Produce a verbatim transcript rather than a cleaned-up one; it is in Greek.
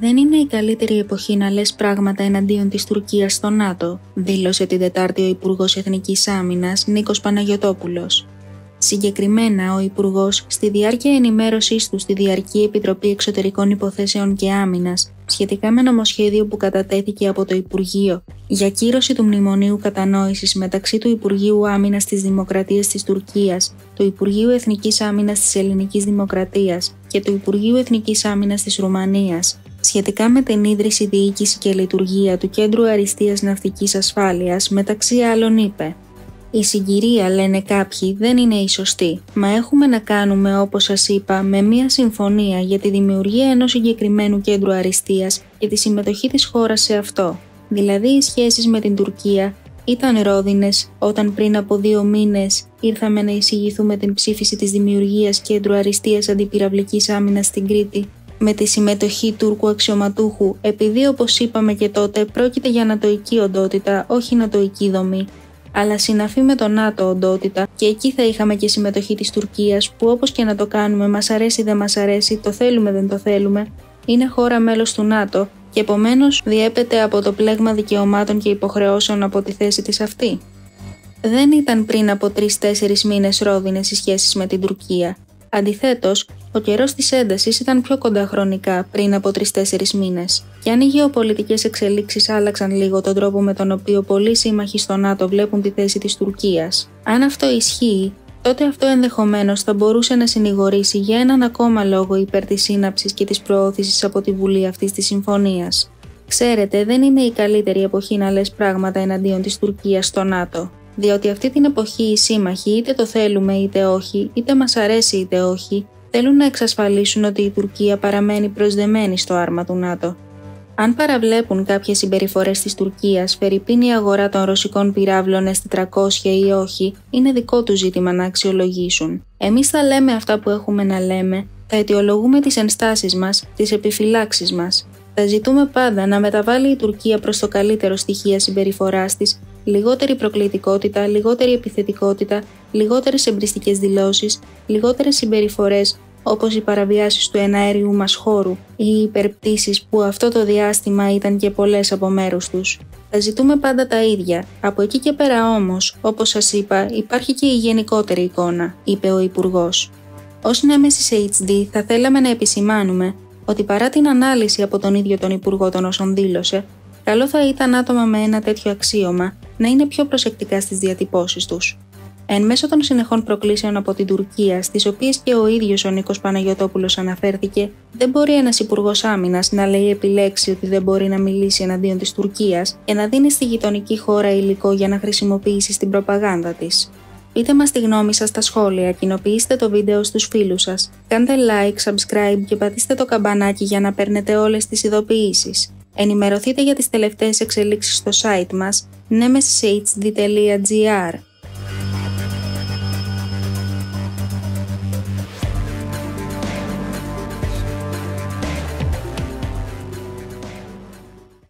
«Δεν είναι η καλύτερη εποχή να λες πράγματα εναντίον της Τουρκίας στο ΝΑΤΟ», δήλωσε την Τετάρτη ο Υπουργός Εθνικής Άμυνας Νίκος Παναγιωτόπουλος. Συγκεκριμένα, ο Υπουργός, στη διάρκεια ενημέρωσής του στη Διαρκή Επιτροπή Εξωτερικών Υποθέσεων και Άμυνας, σχετικά με νομοσχέδιο που κατατέθηκε από το Υπουργείο για κύρωση του Μνημονίου Κατανόησης μεταξύ του Υπουργείου Άμυνας της Δημοκρατίας της Τουρκίας, του Υπουργείου Εθνικής Άμυνας της Ελληνικής Δημοκρατίας και του Υπουργείου Εθνικής Άμυνας της Ρουμανίας, σχετικά με την ίδρυση, διοίκηση και λειτουργία του Κέντρου Αριστείας Ναυτικής Ασφάλειας, μεταξύ άλλων, είπε: «Η συγκυρία, λένε κάποιοι, δεν είναι η σωστή, μα έχουμε να κάνουμε, όπως σας είπα, με μια συμφωνία για τη δημιουργία ενός συγκεκριμένου κέντρου αριστείας και τη συμμετοχή της χώρας σε αυτό. Δηλαδή, οι σχέσεις με την Τουρκία ήταν ρόδινες όταν πριν από δύο μήνες ήρθαμε να εισηγηθούμε την ψήφιση της δημιουργίας κέντρου αριστείας αντιπυραυλικής άμυνας στην Κρήτη, με τη συμμετοχή Τούρκου αξιωματούχου, επειδή, όπως είπαμε και τότε, πρόκειται για νατοϊκή οντότητα, όχι νατοϊκή δομή, αλλά συναφή με το ΝΑΤΟ οντότητα, και εκεί θα είχαμε και συμμετοχή της Τουρκίας, που όπως και να το κάνουμε, μας αρέσει δεν μας αρέσει, το θέλουμε δεν το θέλουμε, είναι χώρα μέλος του ΝΑΤΟ και επομένως διέπεται από το πλέγμα δικαιωμάτων και υποχρεώσεων από τη θέση της αυτή. Δεν ήταν πριν από τρεις-τέσσερις μήνες ρόδινες οι σχέσεις με την Τουρκία. Αντιθέτως, ο καιρός της έντασης ήταν πιο κοντά χρονικά πριν από τρεις-τέσσερις μήνες. Και αν οι γεωπολιτικές εξελίξεις άλλαξαν λίγο τον τρόπο με τον οποίο πολλοί σύμμαχοι στο ΝΑΤΟ βλέπουν τη θέση της Τουρκίας, αν αυτό ισχύει, τότε αυτό ενδεχομένως θα μπορούσε να συνηγορήσει για έναν ακόμα λόγο υπέρ της σύναψης και της προώθησης από τη Βουλή αυτής της συμφωνίας. Ξέρετε, δεν είναι η καλύτερη εποχή να λες πράγματα εναντίον της Τουρκίας στο ΝΑΤΟ. Διότι αυτή την εποχή οι σύμμαχοι, είτε το θέλουμε είτε όχι, είτε μας αρέσει είτε όχι, θέλουν να εξασφαλίσουν ότι η Τουρκία παραμένει προσδεμένη στο άρμα του ΝΑΤΟ. Αν παραβλέπουν κάποιες συμπεριφορές της Τουρκίας, φερειπίν η αγορά των ρωσικών πυράβλων ες τριακόσια ή όχι, είναι δικό του ζήτημα να αξιολογήσουν. Εμείς θα λέμε αυτά που έχουμε να λέμε, θα αιτιολογούμε τις ενστάσεις μας, τις επιφυλάξεις μας. Θα ζητούμε πάντα να μεταβάλει η Τουρκία προς το καλύτερο στοιχεία συμπεριφοράς της, λιγότερη προκλητικότητα, λιγότερη επιθετικότητα, λιγότερες εμπριστικές δηλώσεις, λιγότερες συμπεριφορές όπως οι παραβιάσεις του εναέριου μας χώρου ή οι υπερπτήσεις που αυτό το διάστημα ήταν και πολλές από μέρους τους. Θα ζητούμε πάντα τα ίδια. Από εκεί και πέρα όμως, όπως σας είπα, υπάρχει και η γενικότερη εικόνα, είπε ο Υπουργός. Ως νέμεσις έιτς ντι θα θέλαμε να επισημάνουμε ότι παρά την ανάλυση από τον ίδιο τον Υπουργό των όσων δήλωσε, καλό θα ήταν άτομα με ένα τέτοιο αξίωμα να είναι πιο προσεκτικά στις διατυπώσεις τους. Εν μέσω των συνεχών προκλήσεων από την Τουρκία, στις οποίες και ο ίδιος ο Νίκος Παναγιωτόπουλος αναφέρθηκε, δεν μπορεί ένας υπουργός άμυνας να λέει επιλέξει ότι δεν μπορεί να μιλήσει εναντίον της Τουρκίας και να δίνει στη γειτονική χώρα υλικό για να χρησιμοποιήσει στην προπαγάνδα της. Πείτε μας τη γνώμη σας στα σχόλια, κοινοποιήστε το βίντεο στους φίλους σας, κάντε like, subscribe και πατήστε το καμπανάκι για να παίρνετε όλες τις ειδοποιήσεις. Ενημερωθείτε για τις τελευταίες εξελίξεις στο site μας, νέμεσις έιτς ντι τελεία τζι άρ.